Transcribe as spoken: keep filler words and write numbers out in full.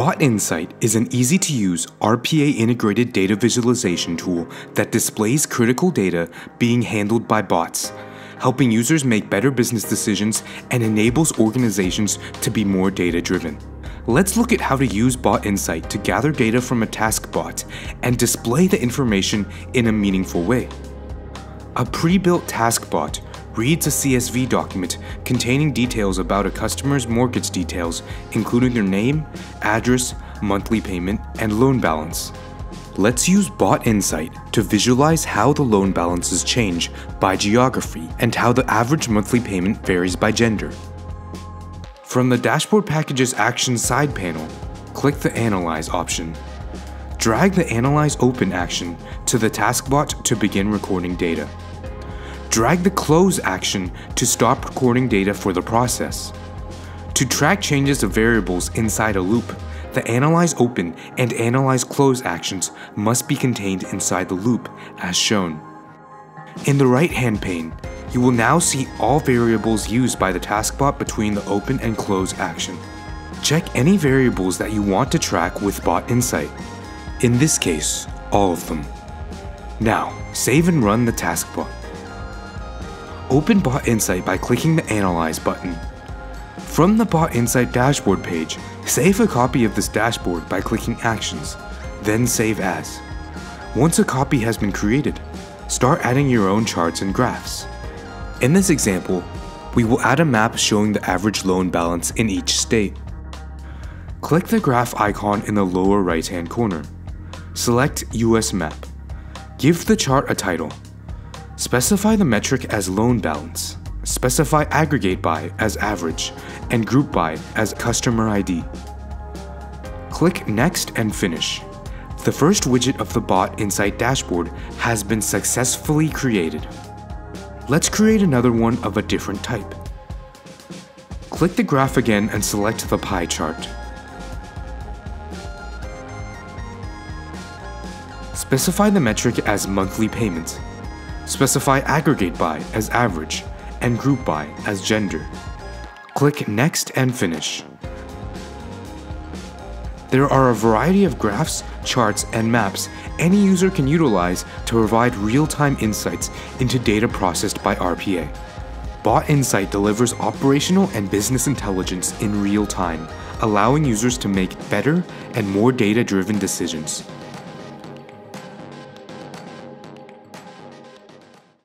Bot Insight is an easy-to-use R P A-integrated data visualization tool that displays critical data being handled by bots, helping users make better business decisions and enables organizations to be more data-driven. Let's look at how to use Bot Insight to gather data from a task bot and display the information in a meaningful way. A pre-built task bot reads a C S V document containing details about a customer's mortgage details, including their name, address, monthly payment, and loan balance. Let's use Bot Insight to visualize how the loan balances change by geography and how the average monthly payment varies by gender. From the Dashboard Packages Action side panel, click the Analyze option. Drag the Analyze Open action to the TaskBot to begin recording data. Drag the Close action to stop recording data for the process. To track changes of variables inside a loop, the Analyze Open and Analyze Close actions must be contained inside the loop, as shown. In the right-hand pane, you will now see all variables used by the TaskBot between the Open and Close action. Check any variables that you want to track with Bot Insight. In this case, all of them. Now, save and run the TaskBot. Open Bot Insight by clicking the Analyze button. From the Bot Insight dashboard page, save a copy of this dashboard by clicking Actions, then Save As. Once a copy has been created, start adding your own charts and graphs. In this example, we will add a map showing the average loan balance in each state. Click the graph icon in the lower right-hand corner. Select U S Map. Give the chart a title. Specify the metric as loan balance, specify aggregate by as average, and group by as customer I D. Click Next and Finish. The first widget of the Bot Insight dashboard has been successfully created. Let's create another one of a different type. Click the graph again and select the pie chart. Specify the metric as monthly payments. Specify aggregate by as average and group by as gender. Click Next and Finish. There are a variety of graphs, charts, and maps any user can utilize to provide real-time insights into data processed by R P A. Bot Insight delivers operational and business intelligence in real time, allowing users to make better and more data-driven decisions.